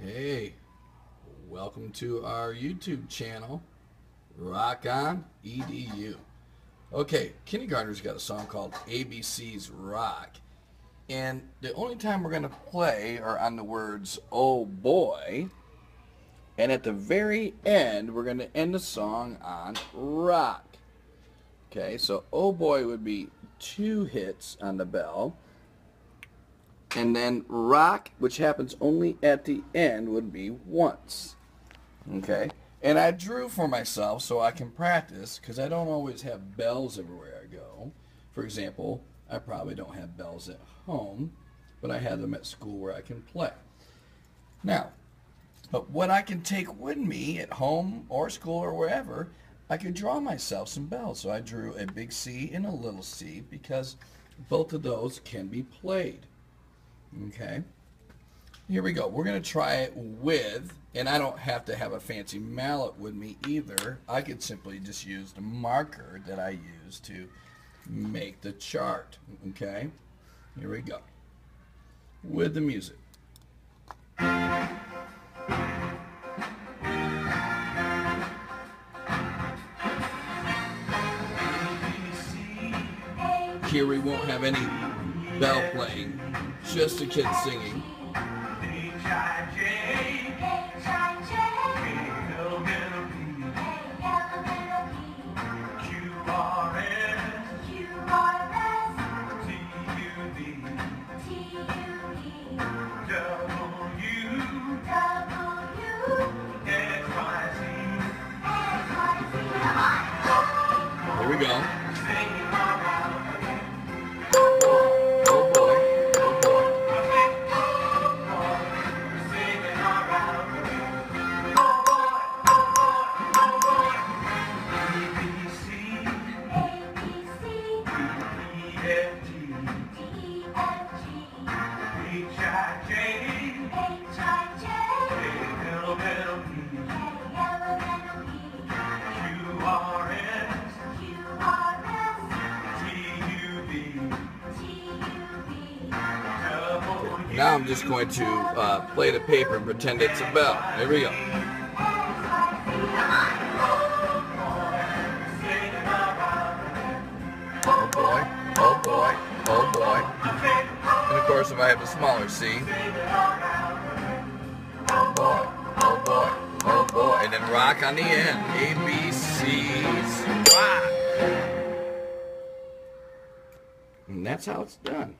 Hey, welcome to our YouTube channel, Rock on EDU. Okay, kindergartner's got a song called ABC's Rock, and the only time we're going to play are on the words, oh boy, and at the very end, we're going to end the song on rock. Okay, so oh boy would be 2 hits on the bell, and then rock, which happens only at the end, would be once. Okay, and I drew for myself so I can practice, because I don't always have bells everywhere I go. For example, I probably don't have bells at home, but I have them at school where I can play. Now, but what I can take with me at home or school or wherever, I could draw myself some bells. So I drew a big C and a little C, because both of those can be played. Okay, here we go. We're going to try it with, and I don't have to have a fancy mallet with me either. I could simply just use the marker that I use to make the chart. Okay, here we go. With the music. Here we won't have any bell playing, just the kids singing. Here we go. Now I'm just going to play the paper and pretend it's a bell. Here we go. Oh boy, oh boy. And of course, if I have a smaller C. Oh boy, oh boy, oh boy. And then rock on the end. ABC's rock. And that's how it's done.